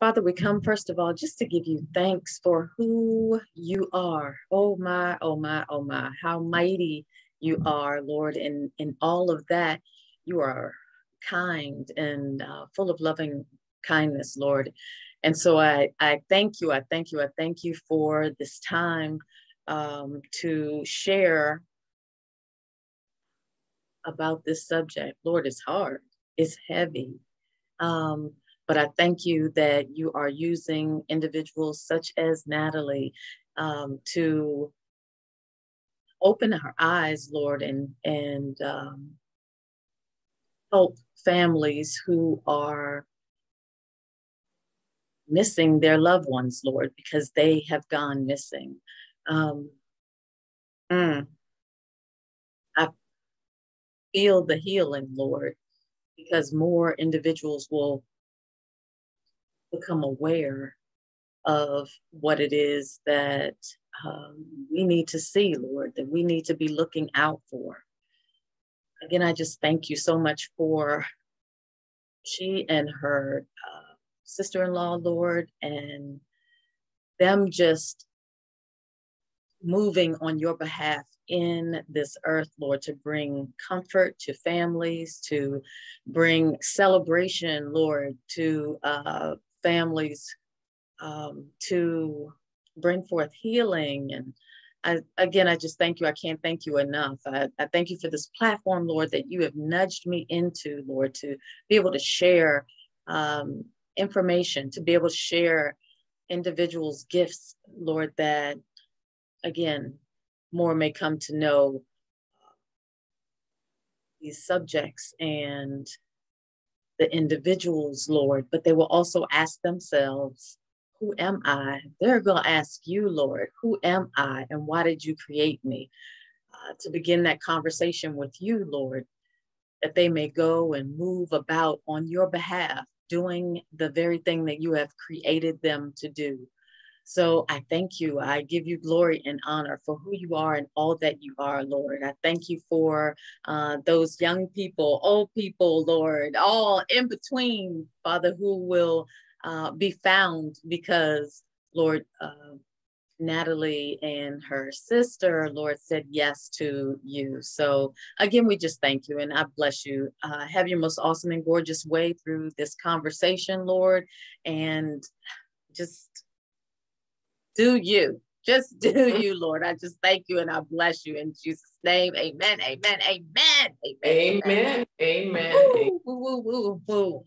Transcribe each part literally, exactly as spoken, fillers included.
Father, we come, first of all, just to give you thanks for who you are. Oh my, oh my, oh my, how mighty you are, Lord. And in all of that, you are kind and uh, full of loving kindness, Lord. And so I, I thank you, I thank you, I thank you for this time um, to share about this subject. Lord, it's hard, it's heavy. Um, But I thank you that you are using individuals such as Natalie um, to open her eyes, Lord, and, and um, help families who are missing their loved ones, Lord, because they have gone missing. Um, mm, I feel the healing, Lord, because more individuals will become aware of what it is that um, we need to see, Lord, that we need to be looking out for. Again, I just thank you so much for she and her uh, sister-in-law, Lord, and them just moving on your behalf in this earth, Lord, to bring comfort to families, to bring celebration, Lord, to uh, families, um, to bring forth healing. And I, again, I just thank you. I can't thank you enough. I, I thank you for this platform, Lord, that you have nudged me into, Lord, to be able to share um, information, to be able to share individuals' gifts, Lord, that, again, more may come to know these subjects and the individuals, Lord, but they will also ask themselves, who am I? They're gonna ask you, Lord, who am I and why did you create me? Uh, to begin that conversation with you, Lord, that they may go and move about on your behalf, doing the very thing that you have created them to do. So I thank you. I give you glory and honor for who you are and all that you are, Lord. I thank you for uh, those young people, old people, Lord, all in between, Father, who will uh, be found because, Lord, uh, Natalie and her sister, Lord, said yes to you. So again, we just thank you and I bless you. Uh, have your most awesome and gorgeous way through this conversation, Lord, and just do you. Just do you, Lord. I just thank you and I bless you in Jesus' name. Amen, amen, amen, amen, amen, amen. Woo, woo, woo, woo.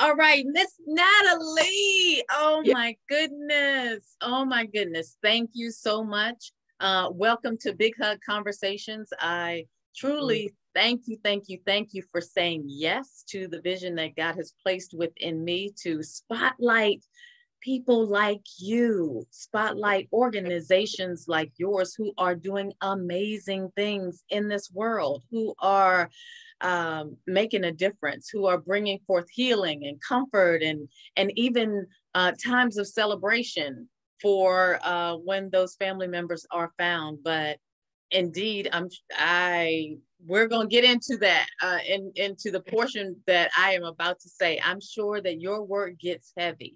All right, Miss Natalie. Oh my goodness. Oh my goodness. Thank you so much. Uh, welcome to Big Hug Conversations. I truly thank you, thank you, thank you for saying yes to the vision that God has placed within me to spotlight people like you, spotlight organizations like yours who are doing amazing things in this world, who are um, making a difference, who are bringing forth healing and comfort and, and even uh, times of celebration for uh, when those family members are found. But indeed, I'm, I, we're going to get into that, uh, in, into the portion that I am about to say. I'm sure that your work gets heavy.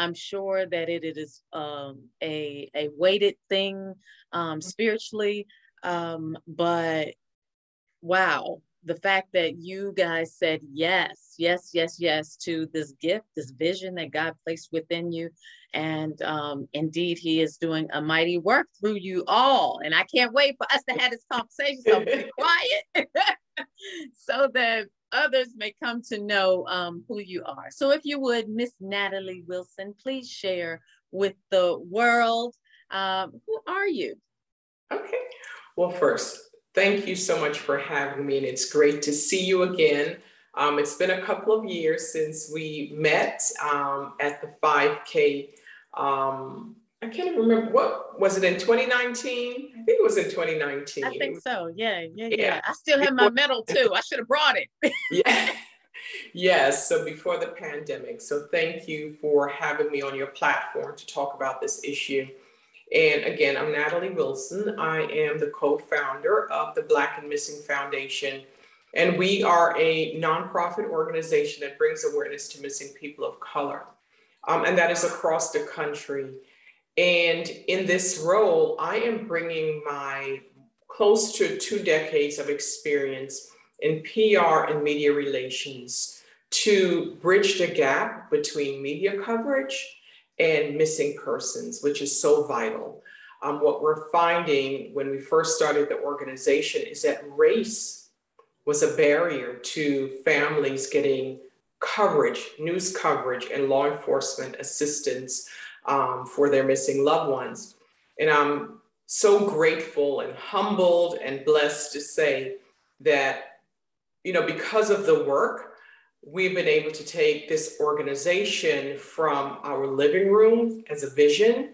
I'm sure that it, it is um, a, a weighted thing um, spiritually, um, but wow, the fact that you guys said yes, yes, yes, yes to this gift, this vision that God placed within you. And um, indeed, he is doing a mighty work through you all. And I can't wait for us to have this conversation, so be quiet so that others may come to know um, who you are. So if you would, Miss Natalie Wilson, please share with the world, um, who are you? Okay, well, first, thank you so much for having me and it's great to see you again. Um, it's been a couple of years since we met um, at the five K. Um, I can't even remember, what was it in twenty nineteen? I think it was in twenty nineteen. I think so, yeah, yeah, yeah. yeah. I still have my medal too. I should have brought it. yeah. Yes, so before the pandemic. So thank you for having me on your platform to talk about this issue. And again, I'm Natalie Wilson. I am the co-founder of the Black and Missing Foundation. And we are a nonprofit organization that brings awareness to missing people of color. um, and that is across the country. And in this role, I am bringing my close to two decades of experience in P R and media relations to bridge the gap between media coverage and missing persons, which is so vital. Um, what we're finding when we first started the organization is that race was a barrier to families getting coverage, news coverage, and law enforcement assistance um, for their missing loved ones. And I'm so grateful and humbled and blessed to say that, you know, because of the work, we've been able to take this organization from our living room as a vision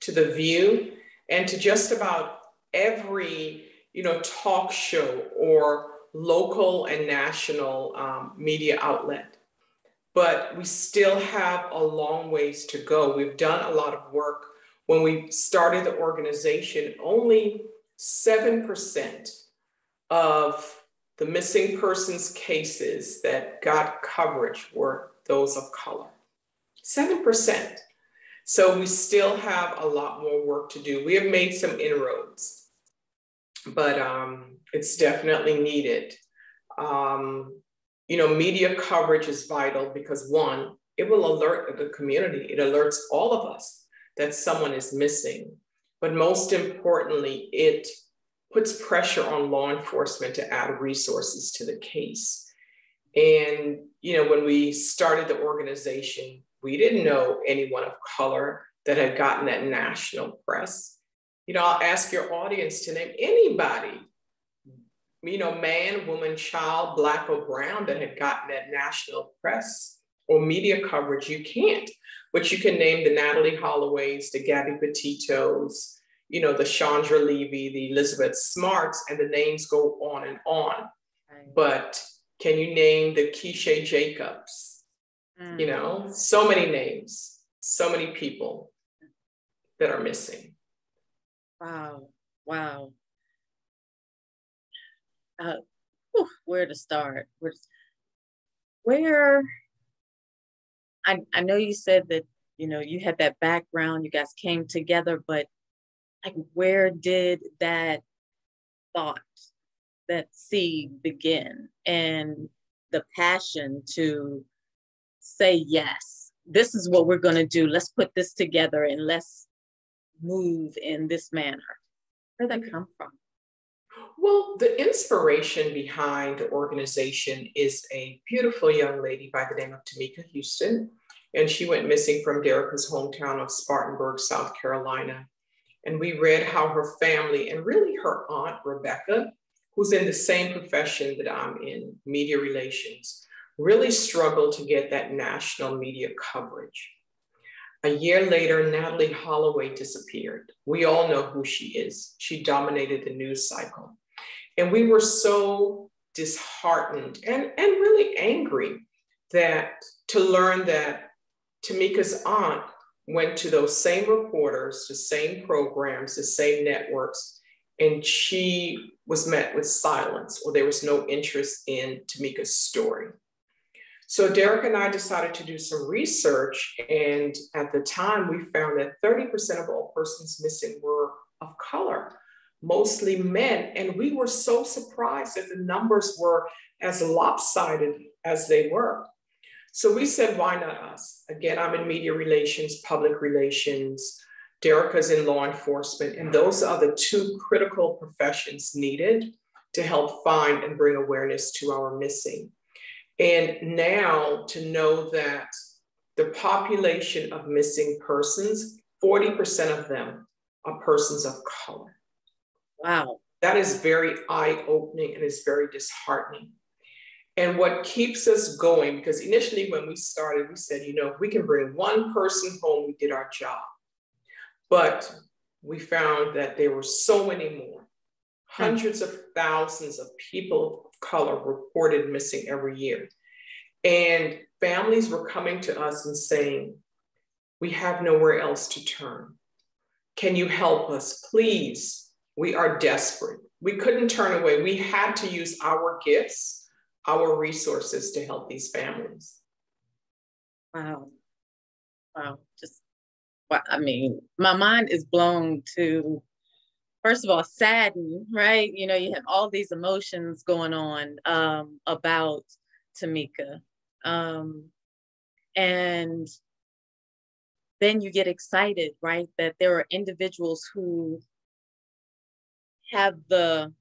to The View and to just about every, you know, talk show or local and national um, media outlet. But we still have a long ways to go. We've done a lot of work. When we started the organization, only seven percent of the missing persons cases that got coverage were those of color, seven percent. So we still have a lot more work to do. We have made some inroads, but um, it's definitely needed. Um, you know, media coverage is vital because one, it will alert the community. It alerts all of us that someone is missing, but most importantly, it puts pressure on law enforcement to add resources to the case. And, you know, when we started the organization, we didn't know anyone of color that had gotten that national press. You know, I'll ask your audience to name anybody, you know, man, woman, child, black or brown that had gotten that national press or media coverage. You can't, but you can name the Natalie Holloways, the Gabby Petitos, you know, the Chandra Levy, the Elizabeth Smarts, and the names go on and on. Right. But can you name the Keisha Jacobs? Mm. You know, so many names, so many people that are missing. Wow, wow. Uh, whew, where to start? Where, where I, I know you said that, you know, you had that background, you guys came together, but like, where did that thought, that seed begin? And the passion to say, yes, this is what we're going to do. Let's put this together and let's move in this manner. Where did that come from? Well, the inspiration behind the organization is a beautiful young lady by the name of Tamika Houston. And she went missing from Derrica's hometown of Spartanburg, South Carolina. And we read how her family and really her aunt, Rebecca, who's in the same profession that I'm in, media relations, really struggled to get that national media coverage. A year later, Natalie Holloway disappeared. We all know who she is. She dominated the news cycle. And we were so disheartened and, and really angry that to learn that Tamika's aunt went to those same reporters, the same programs, the same networks, and she was met with silence, or there was no interest in Tamika's story. So Derrica and I decided to do some research, and at the time we found that thirty percent of all persons missing were of color, mostly men, and we were so surprised that the numbers were as lopsided as they were. So we said, why not us? Again, I'm in media relations, public relations, Derrica's in law enforcement, and those are the two critical professions needed to help find and bring awareness to our missing. And now to know that the population of missing persons, forty percent of them are persons of color. Wow. That is very eye-opening and is very disheartening. And what keeps us going, because initially when we started, we said, you know, if we can bring one person home, we did our job. But we found that there were so many more. Hundreds of thousands of people of color reported missing every year. And families were coming to us and saying, we have nowhere else to turn. Can you help us, please? We are desperate. We couldn't turn away. We had to use our gifts, our resources to help these families. Wow. Wow, just, well, I mean, my mind is blown to, first of all, saddened, right? You know, you have all these emotions going on um, about Tamika. Um, and then you get excited, right? That there are individuals who have the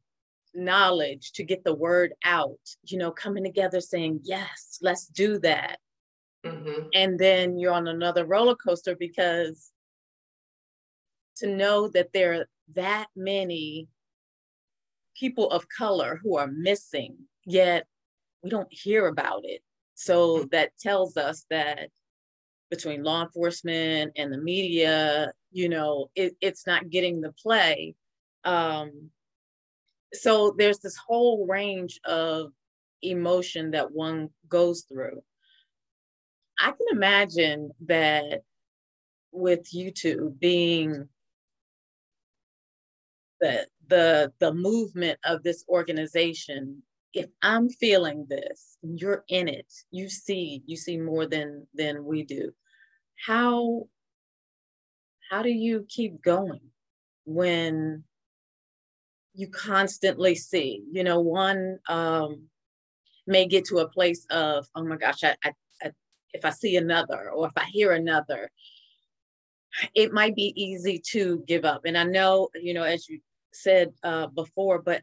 knowledge to get the word out, you know, coming together saying, yes, let's do that. Mm-hmm. And then you're on another roller coaster, because to know that there are that many people of color who are missing, yet we don't hear about it. So mm-hmm. that tells us that between law enforcement and the media, you know, it, it's not getting the play. Um, so there's this whole range of emotion that one goes through. I can imagine that with you two being the, the, the movement of this organization, if I'm feeling this, you're in it, you see, you see more than, than we do. How, how do you keep going when you constantly see, you know, one um, may get to a place of, oh my gosh, I, I, I if I see another, or if I hear another, it might be easy to give up. And I know, you know, as you said uh, before, but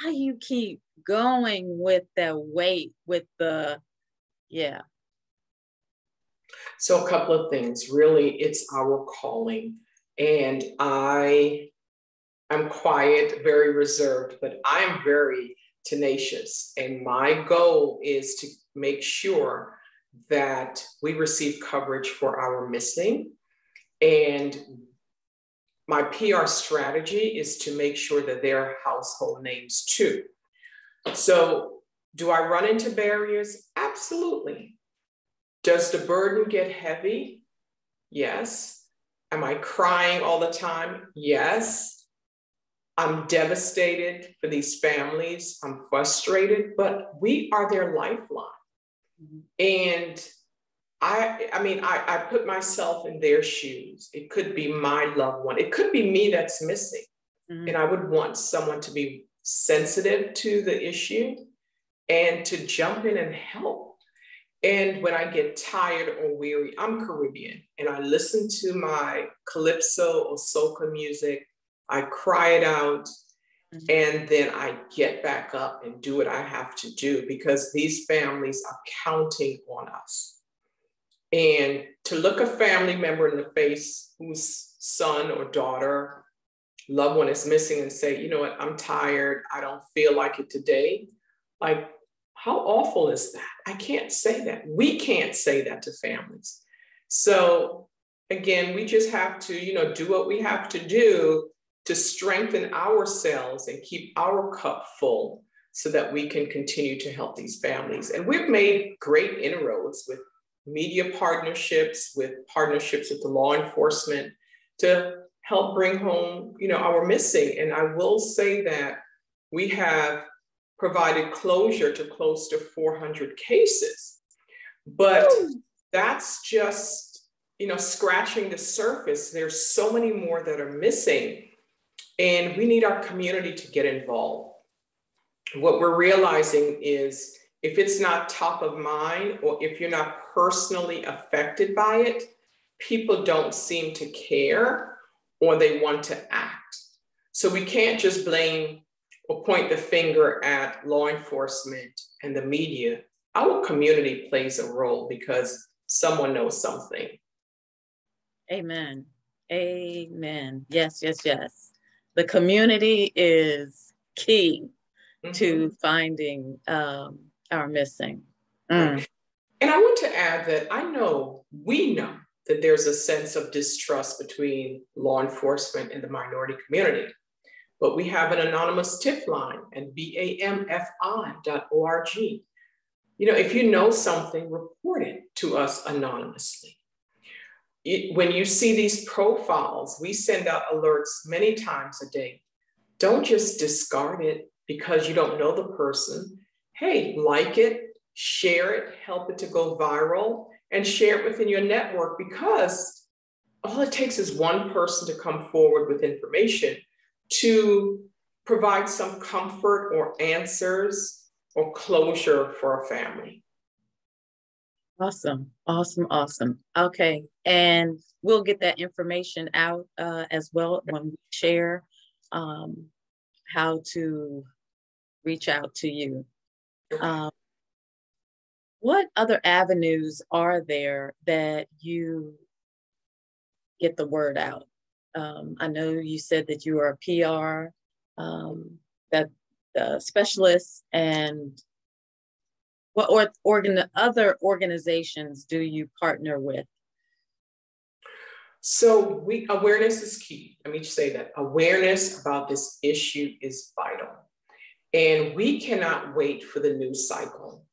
how do you keep going with the weight, with the, yeah. So a couple of things, really, it's our calling. And I, I'm quiet, very reserved, but I'm very tenacious. And my goal is to make sure that we receive coverage for our missing. And my P R strategy is to make sure that they're household names too. So do I run into barriers? Absolutely. Does the burden get heavy? Yes. Am I crying all the time? Yes. I'm devastated for these families. I'm frustrated, but we are their lifeline. And I, I mean, I, I put myself in their shoes. It could be my loved one. It could be me that's missing. Mm-hmm. And I would want someone to be sensitive to the issue and to jump in and help. And when I get tired or weary, I'm Caribbean, and I listen to my Calypso or Soca music. I cry it out. Mm-hmm. And then I get back up and do what I have to do, because these families are counting on us. And to look a family member in the face whose son or daughter, loved one is missing, and say, you know what, I'm tired. I don't feel like it today. Like, how awful is that? I can't say that. We can't say that to families. So again, we just have to, you know, do what we have to do to strengthen ourselves and keep our cup full so that we can continue to help these families. And we've made great inroads with media partnerships, with partnerships with the law enforcement to help bring home, you know, our missing. And I will say that we have provided closure to close to four hundred cases, but Ooh. That's just, you know, scratching the surface. There's so many more that are missing. And we need our community to get involved. What we're realizing is, if it's not top of mind, or if you're not personally affected by it, people don't seem to care, or they want to act. So we can't just blame or point the finger at law enforcement and the media. Our community plays a role, because someone knows something. Amen. Amen. Yes, yes, yes. The community is key mm-hmm. to finding um, our missing. Mm. And I want to add that I know, we know that there's a sense of distrust between law enforcement and the minority community, but we have an anonymous tip line at B A M F I dot org. You know, if you know something, report it to us anonymously. It, when you see these profiles, we send out alerts many times a day. Don't just discard it because you don't know the person. Hey, like it, share it, help it to go viral, and share it within your network, because all it takes is one person to come forward with information to provide some comfort or answers or closure for a family. Awesome, awesome, awesome. Okay, and we'll get that information out uh, as well when we share um, how to reach out to you. Um, what other avenues are there that you get the word out? Um, I know you said that you are a P R um, that uh, specialist, and what or, organ, other organizations do you partner with? So we, awareness is key. Let me just say that. Awareness about this issue is vital. And we cannot wait for the news cycle.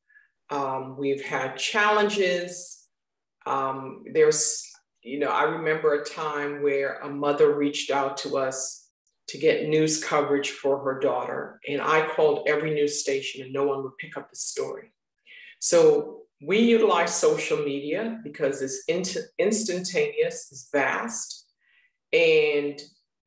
Um, we've had challenges. Um, there's, you know, I remember a time where a mother reached out to us to get news coverage for her daughter. And I called every news station and no one would pick up the story. So we utilize social media because it's instantaneous, it's vast, and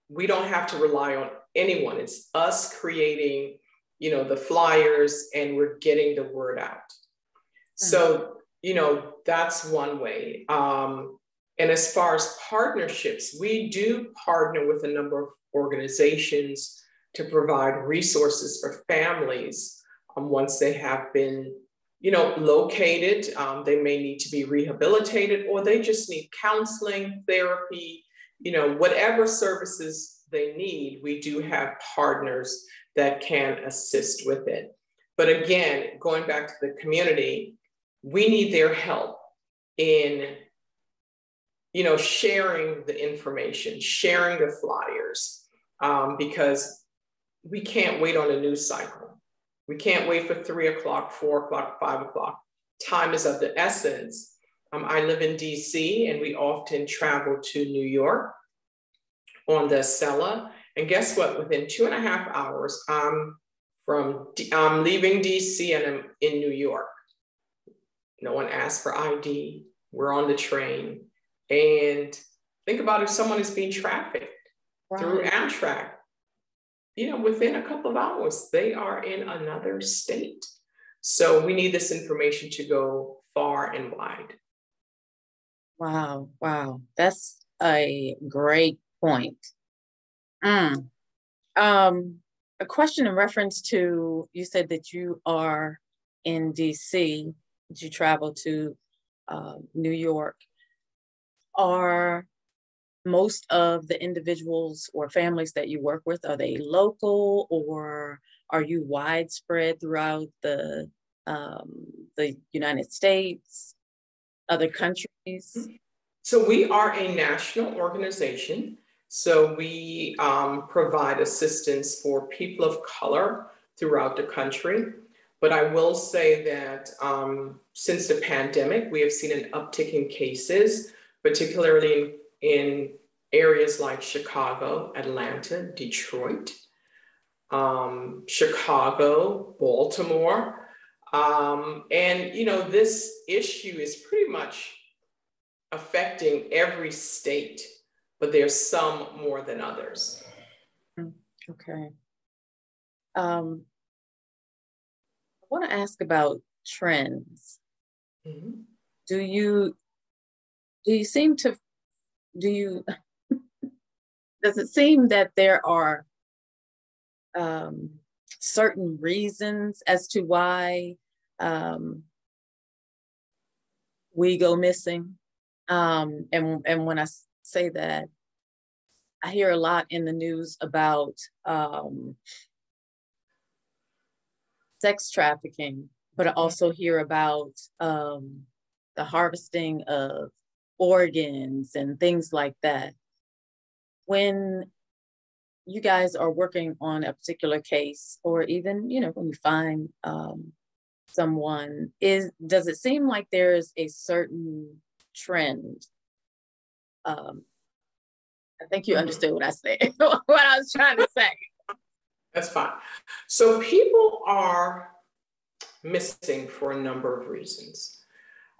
we don't have to rely on anyone. It's us creating, you know, the flyers, and we're getting the word out. Mm-hmm. So, you know, that's one way. Um, and as far as partnerships, we do partner with a number of organizations to provide resources for families um, once they have been, you know, located. Um, they may need to be rehabilitated, or they just need counseling, therapy, you know, whatever services they need. We do have partners that can assist with it. But again, going back to the community, we need their help in, you know, sharing the information, sharing the flyers, um, because we can't wait on a news cycle. We can't wait for three o'clock, four o'clock, five o'clock. Time is of the essence. Um, I live in D C, and we often travel to New York on the Acela. And guess what? Within two and a half hours, I'm from D I'm leaving D C and I'm in New York. No one asked for I D. We're on the train. And think about if someone is being trafficked right through Amtrak, you know, within a couple of hours, they are in another state. So we need this information to go far and wide. Wow. Wow. That's a great point. Mm. Um, a question in reference to, you said that you are in D C, you travel to uh, New York. Are most of the individuals or families that you work with, are they local, or are you widespread throughout the, um, the United States, other countries? So we are a national organization. So we um, provide assistance for people of color throughout the country. But I will say that um, since the pandemic, we have seen an uptick in cases, particularly in areas like Chicago, Atlanta, Detroit, um, Chicago, Baltimore. Um, and, you know, this issue is pretty much affecting every state, but there's some more than others. Okay. Um, I want to ask about trends. Mm-hmm. Do you, do you seem to, do you, does it seem that there are um, certain reasons as to why um, we go missing? Um, and, and when I say that, I hear a lot in the news about um, sex trafficking, but I also hear about um, the harvesting of organs and things like that. When you guys are working on a particular case, or even, you know, when you find um, someone, is, does it seem like there's a certain trend? Um, I think you understood what I said, what I was trying to say. That's fine. So people are missing for a number of reasons.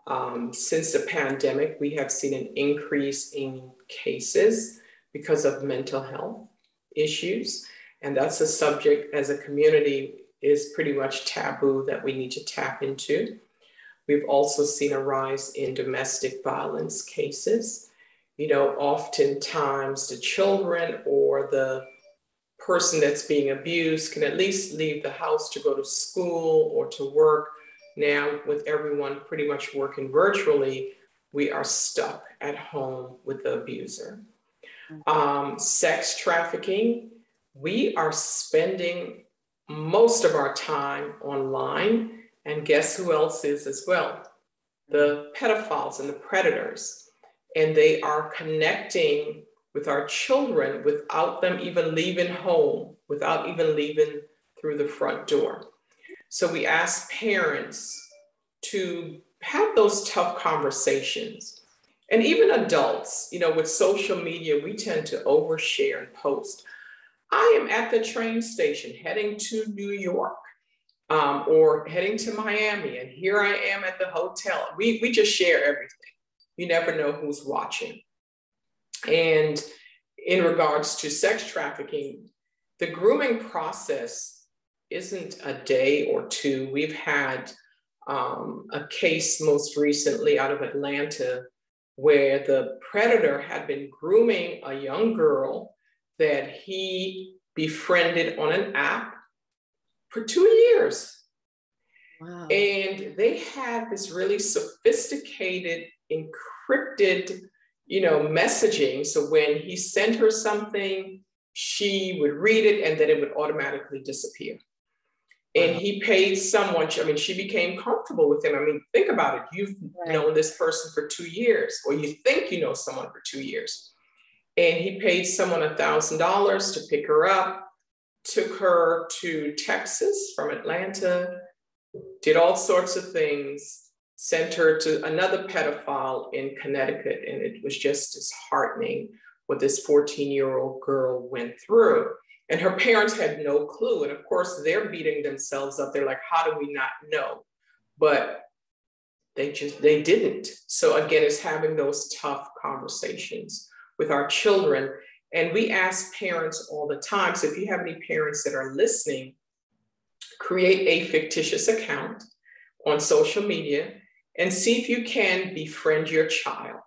Um, since the pandemic, we have seen an increase in cases because of mental health issues. And that's a subject as a community is pretty much taboo that we need to tap into. We've also seen a rise in domestic violence cases. You know, oftentimes the children or the person that's being abused can at least leave the house to go to school or to work. Now, with everyone pretty much working virtually, we are stuck at home with the abuser. Um, sex trafficking, we are spending most of our time online, and guess who else is as well? The pedophiles and the predators. And they are connecting with our children without them even leaving home, without even leaving through the front door. So we ask parents to have those tough conversations. And even adults, you know, with social media, we tend to overshare and post. I am at the train station heading to New York um, or heading to Miami, and here I am at the hotel. We, we just share everything. You never know who's watching. And in regards to sex trafficking, the grooming process isn't a day or two. We've had um, a case most recently out of Atlanta where the predator had been grooming a young girl that he befriended on an app for two years. Wow. And they had this really sophisticated, encrypted, you know, messaging. So when he sent her something, she would read it and then it would automatically disappear. Wow. And he paid someone, I mean, she became comfortable with him. I mean, think about it. You've right. known this person for two years, or you think you know someone for two years. And he paid someone one thousand dollars to pick her up, took her to Texas from Atlanta, did all sorts of things, sent her to another pedophile in Connecticut. And it was just disheartening what this fourteen-year-old girl went through. And her parents had no clue. And of course, they're beating themselves up. They're like, how do we not know? But they just, they didn't. So again, it's having those tough conversations with our children. And we ask parents all the time. So if you have any parents that are listening, create a fictitious account on social media and see if you can befriend your child.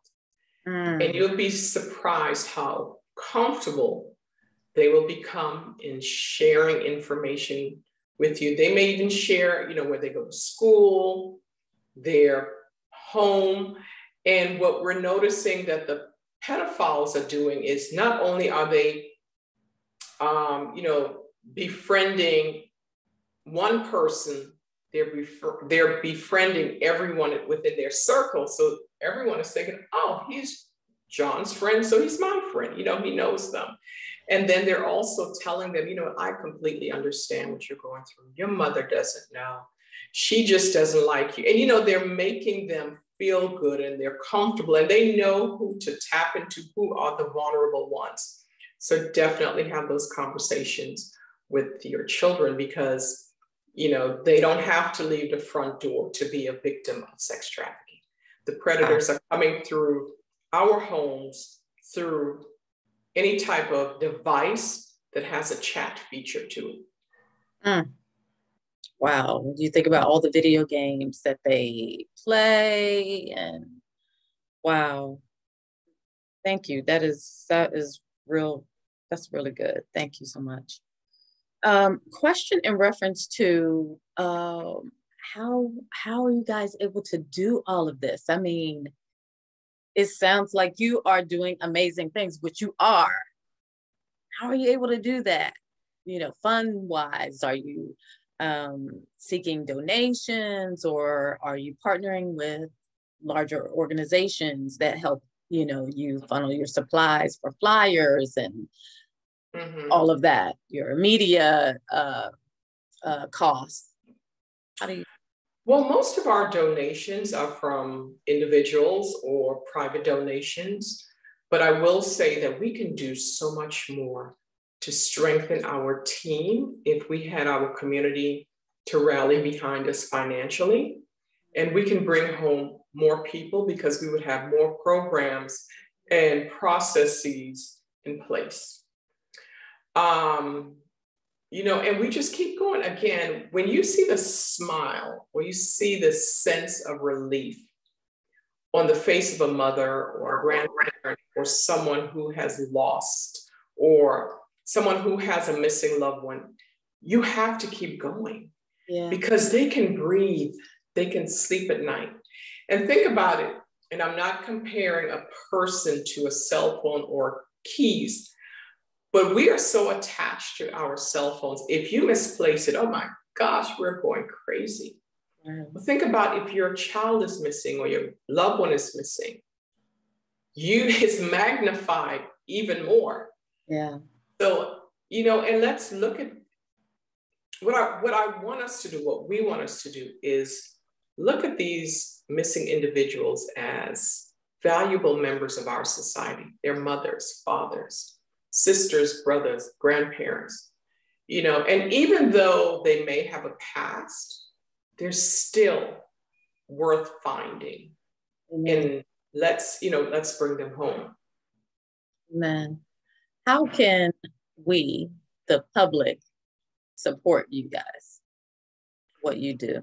Mm. And you'll be surprised how comfortable they will become in sharing information with you. They may even share, you know, where they go to school, their home. And what we're noticing that the pedophiles are doing is not only are they, um, you know, befriending one person, they're, befri- they're befriending everyone within their circle. So everyone is thinking, oh, he's John's friend, so he's my friend. You know, he knows them. And then they're also telling them, you know, I completely understand what you're going through. Your mother doesn't know. She just doesn't like you. And, you know, they're making them feel good and they're comfortable and they know who to tap into, who are the vulnerable ones. So definitely have those conversations with your children because, you know, they don't have to leave the front door to be a victim of sex trafficking. The predators are coming through our homes through any type of device that has a chat feature to it. Mm. Wow. You think about all the video games that they play and wow. Thank you. That is, that is real. That's really good. Thank you so much. Um, question in reference to um, how, how are you guys able to do all of this? I mean, it sounds like you are doing amazing things, which you are. How are you able to do that? You know, fund-wise, are you um, seeking donations or are you partnering with larger organizations that help, you know, you funnel your supplies for flyers and mm-hmm. all of that, your media uh, uh, costs? How do you? Well, most of our donations are from individuals or private donations, but I will say that we can do so much more to strengthen our team if we had our community to rally behind us financially. And we can bring home more people because we would have more programs and processes in place. Um, you know, and we just keep going. Again, when you see the smile or you see the sense of relief on the face of a mother or a grandparent or someone who has lost or someone who has a missing loved one, you have to keep going. Yeah. Because they can breathe, they can sleep at night. And think about it, and I'm not comparing a person to a cell phone or keys, but we are so attached to our cell phones. If you misplace it, oh my gosh, we're going crazy. Mm. Well, think about if your child is missing or your loved one is missing, you is magnified even more. Yeah. So, you know, and let's look at what I, what I want us to do, what we want us to do is look at these missing individuals as valuable members of our society. They're mothers, fathers, sisters, brothers, grandparents, you know, and even though they may have a past, they're still worth finding. Amen. And let's, you know, let's bring them home. Amen. How can we, the public, support you guys, what you do?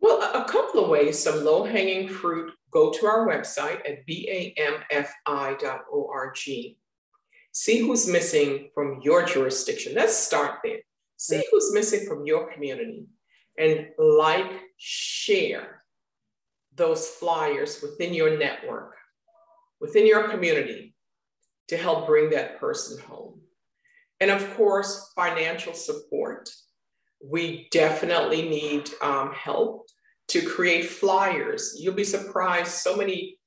Well, a couple of ways, some low-hanging fruit. Go to our website at b a m f i dot org. See who's missing from your jurisdiction. Let's start there. See who's missing from your community and like, share those flyers within your network, within your community to help bring that person home. And of course, financial support. We definitely need um, help to create flyers. You'll be surprised, so many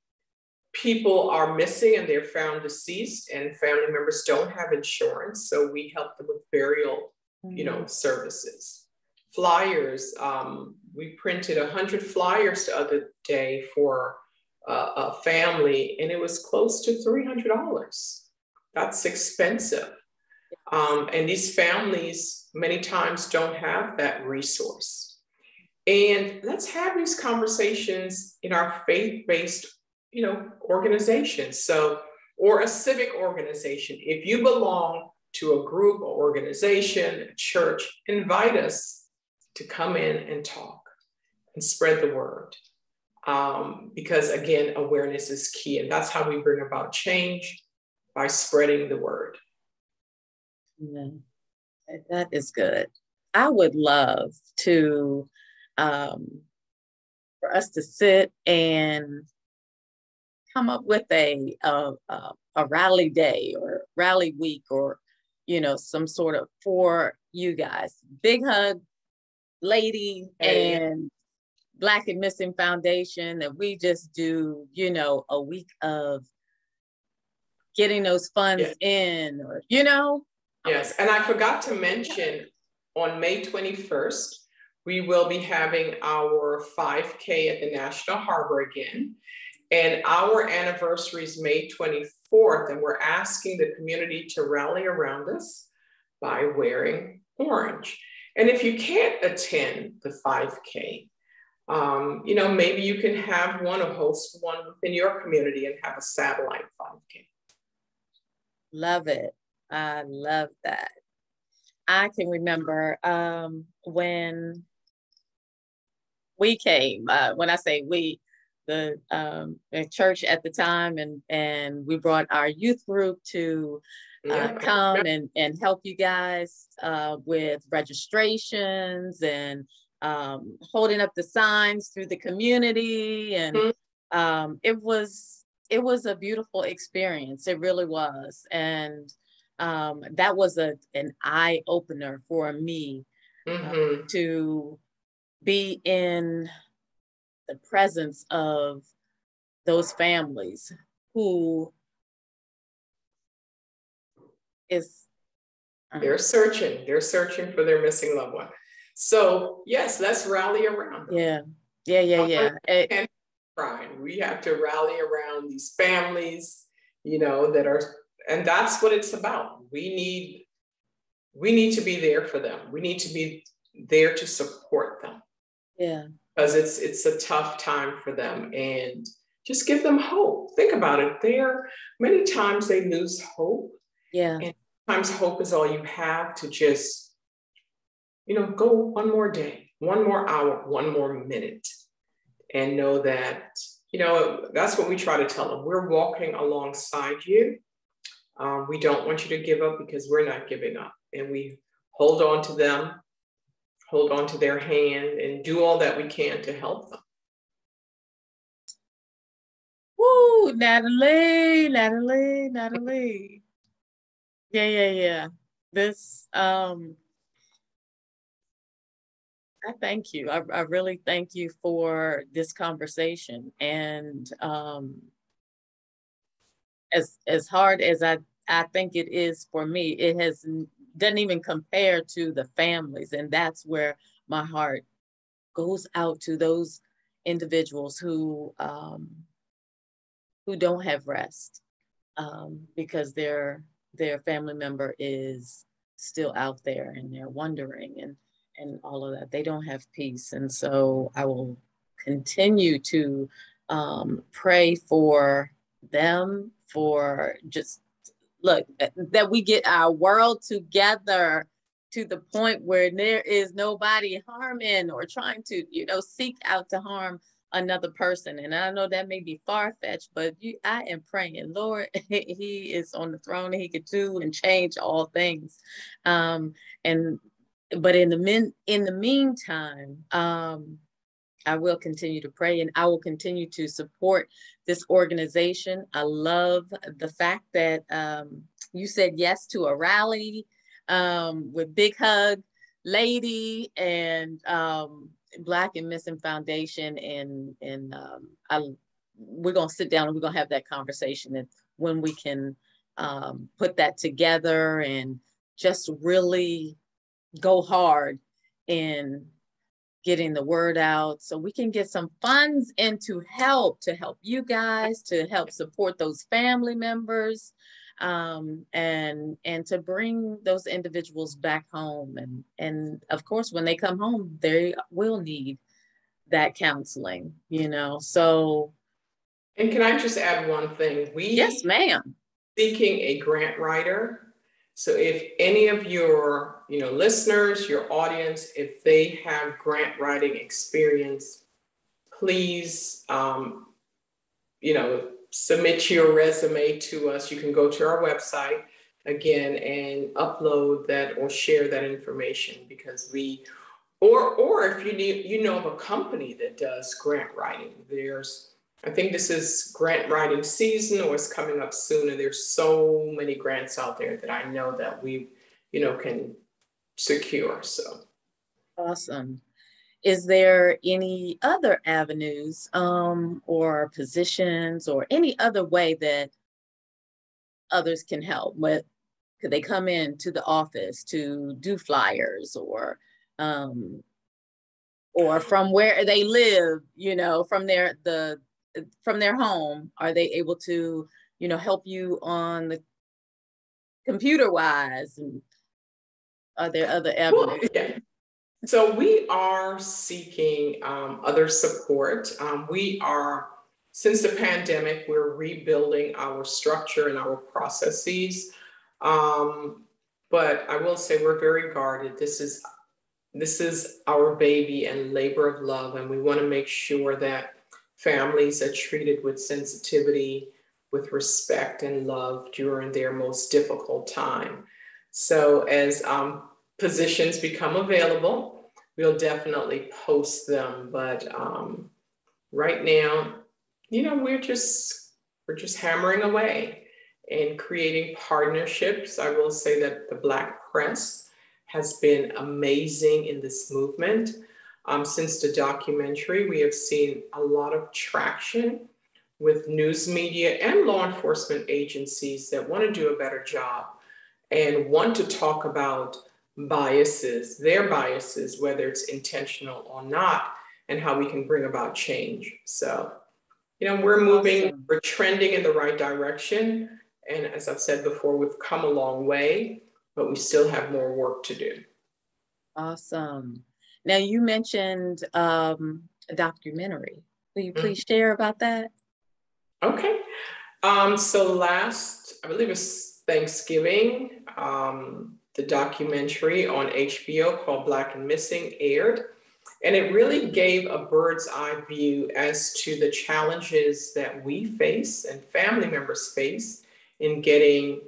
people are missing and they're found deceased and family members don't have insurance. So we help them with burial, you know, services. Flyers, um, we printed one hundred flyers the other day for uh, a family and it was close to three hundred dollars. That's expensive. Um, and these families many times don't have that resource. And let's have these conversations in our faith-based, you know, organization. So, or a civic organization. If you belong to a group or organization, a church, invite us to come in and talk and spread the word. Um, because again, awareness is key. And that's how we bring about change, by spreading the word. Yeah, that is good. I would love to, um, for us to sit and come up with a, a, a rally day or rally week or, you know, some sort of for you guys. Big Hug Lady and Black and Missing Foundation, that we just do, you know, a week of getting those funds yes. in or, you know. Yes, and I forgot to mention on May twenty-first, we will be having our five K at the National Harbor again. And our anniversary is May twenty-fourth, and we're asking the community to rally around us by wearing orange. And if you can't attend the five K, um, you know, maybe you can have one or host one within your community and have a satellite five K. Love it. I love that. I can remember um, when we came, uh, when I say we, the, um, the church at the time, and, and we brought our youth group to uh, yeah. come and, and help you guys uh, with registrations and um, holding up the signs through the community. And mm-hmm. um, it was, it was a beautiful experience. It really was. And Um, that was a, an eye opener for me mm-hmm. uh, to be in the presence of those families who is. Uh, they're searching, they're searching for their missing loved one. So yes, let's rally around them. Yeah, yeah, yeah, yeah. It, we have to rally around these families, you know, that are. And that's what it's about. We need, we need to be there for them. We need to be there to support them. Yeah. Because it's it's a tough time for them, and just give them hope. Think about it. They're many times they lose hope. Yeah. And sometimes hope is all you have to just, you know, go one more day, one more hour, one more minute, and know that, you know, that's what we try to tell them. We're walking alongside you. Um, we don't want you to give up, because we're not giving up. And we hold on to them, hold on to their hand, and do all that we can to help them. Woo, Natalie, Natalie, Natalie. Yeah, yeah, yeah. This, um, I thank you. I, I really thank you for this conversation. And um, as as hard as I, I think it is for me, it has doesn't even compare to the families. And that's where my heart goes out to those individuals who um, who don't have rest um, because their their family member is still out there and they're wondering and. and all of that. They don't have peace. And so I will continue to um, pray for them, for just, look, that we get our world together to the point where there is nobody harming or trying to, you know, seek out to harm another person. And I know that may be far-fetched, but you, I am praying, Lord, he is on the throne and he could do and change all things. Um, and But in the men, in the meantime, um, I will continue to pray, and I will continue to support this organization. I love the fact that um, you said yes to a rally um, with Big Hug Lady and um, Black and Missing Foundation, and and um, I, we're gonna sit down and we're gonna have that conversation, and when we can um, put that together and just really go hard in getting the word out so we can get some funds in to help, to help you guys, to help support those family members, um, and and to bring those individuals back home. And, and of course, when they come home, they will need that counseling, you know, so. And can I just add one thing? We Yes, ma'am. Seeking a grant writer. So if any of your, you know, listeners, your audience, if they have grant writing experience, please, um, you know, submit your resume to us. You can go to our website again and upload that or share that information, because we, or or if you need, you know, of a company that does grant writing, there's, I think this is grant writing season, or it's coming up soon, and there's so many grants out there that I know that we, you know, can secure, so. Awesome. Is there any other avenues um, or positions or any other way that others can help? With, could they come in to the office to do flyers, or um, or from where they live, you know, from their, the, from their home, are they able to, you know, help you on the computer wise? And are there other avenues? Yeah. So we are seeking um, other support. Um, we are, since the pandemic, we're rebuilding our structure and our processes. Um, but I will say we're very guarded. This is, this is our baby and labor of love. And we want to make sure that families are treated with sensitivity, with respect and love during their most difficult time. So as um, positions become available, we'll definitely post them. But um, right now, you know, we're just, we're just hammering away and creating partnerships. I will say that the Black press has been amazing in this movement. Um, since the documentary, we have seen a lot of traction with news media and law enforcement agencies that want to do a better job and want to talk about biases, their biases, whether it's intentional or not, and how we can bring about change. So, you know, we're moving, awesome. We're trending in the right direction. And as I've said before, we've come a long way, but we still have more work to do. Awesome. Now, you mentioned um, a documentary. Will you please mm-hmm. share about that? Okay. Um, so last, I believe it's Thanksgiving, um, the documentary on H B O called Black and Missing aired. And it really gave a bird's eye view as to the challenges that we face and family members face in getting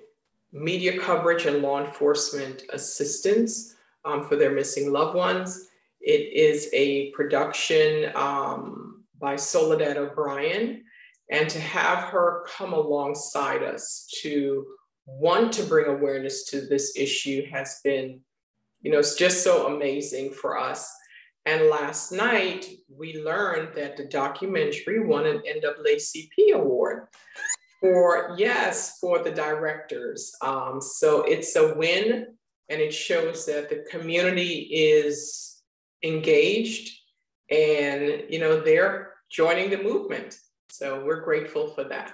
media coverage and law enforcement assistance um, for their missing loved ones. It is a production um, by Soledad O'Brien, and to have her come alongside us to want to bring awareness to this issue has been, you know, it's just so amazing for us. And last night, we learned that the documentary won an N double A C P award for, yes, for the directors. Um, so it's a win, and it shows that the community is engaged and, you know, they're joining the movement. So we're grateful for that.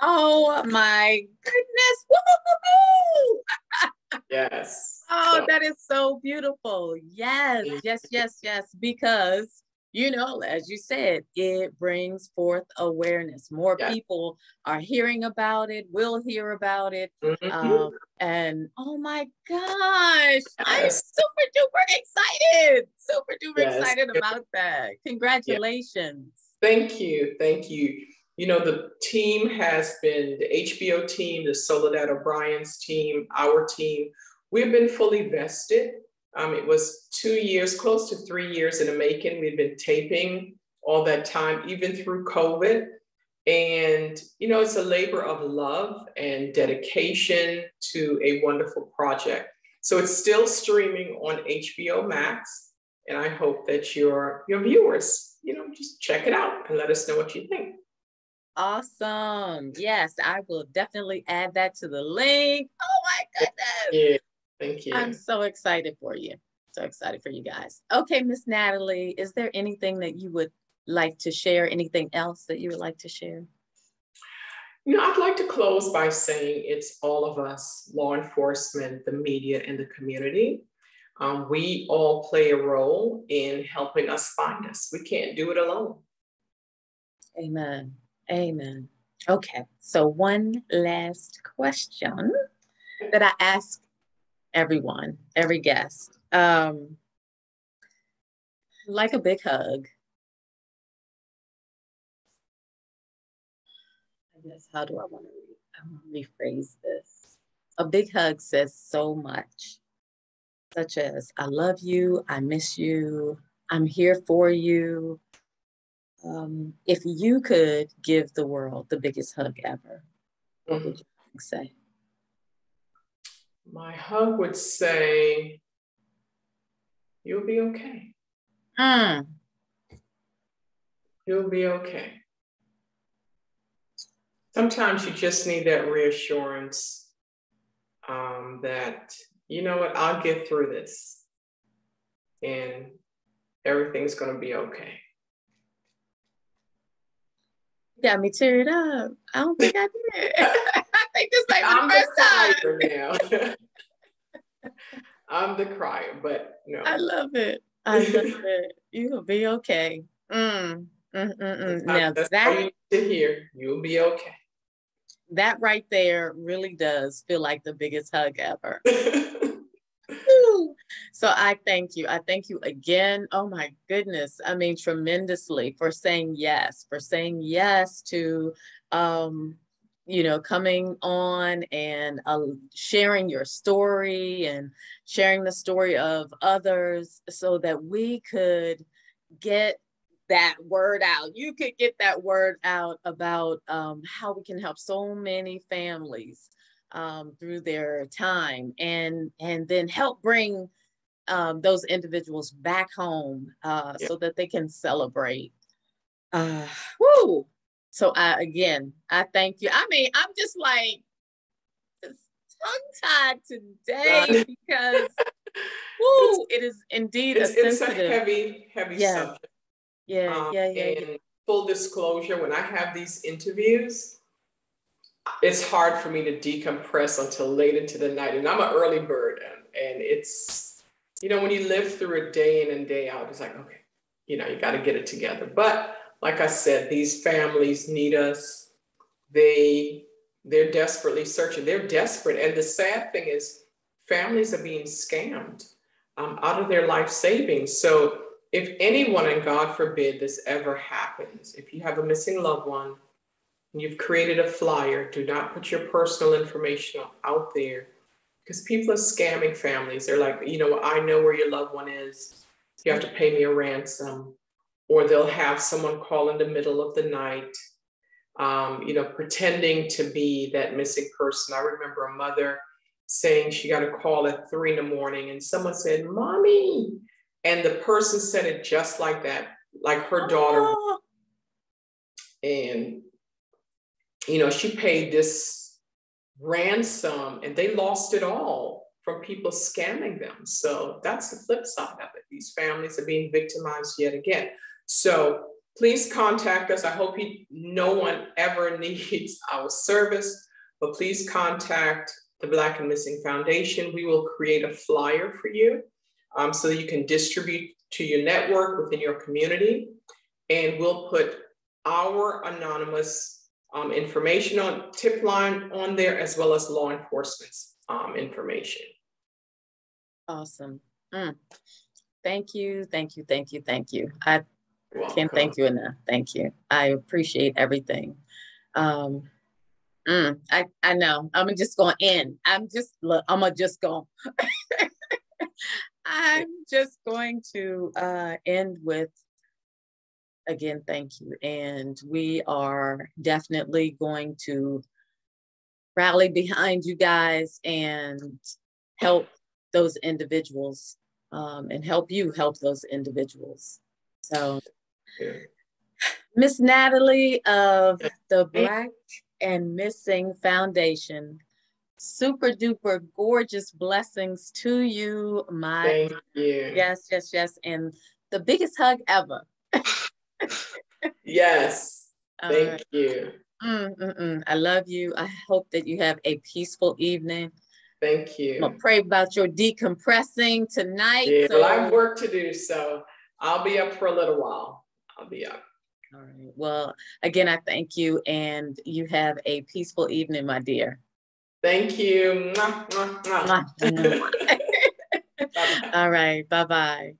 Oh my goodness. Woo-hoo-hoo-hoo! Yes. Oh, so. That is so beautiful. Yes, yes, yes, yes. Because, you know, as you said, it brings forth awareness. More yes. people are hearing about it, will hear about it. Mm-hmm. Um, and oh my gosh, yes. I'm super duper excited. Super duper yes. excited about that. Congratulations. Yes. Thank you. Thank you. You know, the team has been, the H B O team, the Soledad O'Brien's team, our team, we've been fully vested. Um, it was two years, close to three years in the making. We've been taping all that time, even through COVID. And, you know, it's a labor of love and dedication to a wonderful project. So it's still streaming on H B O Max. And I hope that your, your viewers, you know, just check it out and let us know what you think. Awesome. Yes, I will definitely add that to the link. Oh my goodness. Yeah, thank you. I'm so excited for you. So excited for you guys. Okay, Miss Natalie, is there anything that you would like to share? Anything else that you would like to share? You know, I'd like to close by saying it's all of us, law enforcement, the media, and the community. Um, we all play a role in helping us find us. We can't do it alone. Amen. Amen. Okay, so one last question that I ask everyone, every guest. Um, like a big hug. I guess, how do I want to rephrase this? A big hug says so much, such as, I love you, I miss you, I'm here for you. Um, if you could give the world the biggest hug ever, what would you say? My hug would say, you'll be okay. Mm. You'll be okay. Sometimes you just need that reassurance um, that, you know what, I'll get through this and everything's going to be okay. Got me teared up. I don't think I did. I think this might be the first time. Now. I'm the crier, but no. I love it. I love it. You'll be okay. Mm. Mm, mm, mm. Now that's that, all you need to hear. You'll be okay. That right there really does feel like the biggest hug ever. So I thank you. I thank you again. Oh my goodness. I mean, tremendously for saying yes, for saying yes to, um, you know, coming on and uh, sharing your story and sharing the story of others so that we could get that word out. You could get that word out about um, how we can help so many families um, through their time and, and then help bring Um, those individuals back home uh, yep. so that they can celebrate. Uh, woo! So I, again, I thank you. I mean, I'm just like just tongue-tied today because woo, it is indeed it's, a it's sensitive. It's a heavy, heavy yeah. subject. Yeah, um, yeah, yeah. And yeah. full disclosure, when I have these interviews, it's hard for me to decompress until late into the night. And I'm an early bird and, and it's you know, when you live through it day in and day out, it's like, okay, you know, you got to get it together. But like I said, these families need us. They, they're desperately searching. They're desperate. And the sad thing is families are being scammed um, out of their life savings. So if anyone, and God forbid this ever happens, if you have a missing loved one and you've created a flyer, do not put your personal information out there, because people are scamming families. They're like, you know, I know where your loved one is. You have to pay me a ransom. Or they'll have someone call in the middle of the night, um, you know, pretending to be that missing person. I remember a mother saying she got a call at three in the morning and someone said, "Mommy." And the person said it just like that, like her daughter. Oh. And, you know, she paid this ransom and they lost it all from people scamming them. So that's the flip side of it. These families are being victimized yet again. So please contact us. I hope you, no one ever needs our service, but please contact the Black and Missing Foundation. We will create a flyer for you um, so that you can distribute to your network within your community. And we'll put our anonymous um, information on tip line on there, as well as law enforcement's um, information. Awesome. Mm. Thank you. Thank you. Thank you. Thank you. I can't thank you enough. Thank you. I appreciate everything. Um, mm, I, I know I'm just going to end. I'm just, look, I'm going to just go. I'm just going to uh, end with, again, thank you. And we are definitely going to rally behind you guys and help those individuals, um, and help you help those individuals. So, Miss Natalie of the Black and Missing Foundation, super duper gorgeous blessings to you, my. Thank you. Yes, yes, yes, and the biggest hug ever. Yes, thank right. you. Mm, mm, mm. I love you. I hope that you have a peaceful evening. Thank you. I'm gonna pray about your decompressing tonight. Yeah, so. Well, I have work to do, so I'll be up for a little while. I'll be up. All right. Well, again, I thank you, and you have a peaceful evening, my dear. Thank you. Mwah, mwah, mwah. All right. Bye-bye.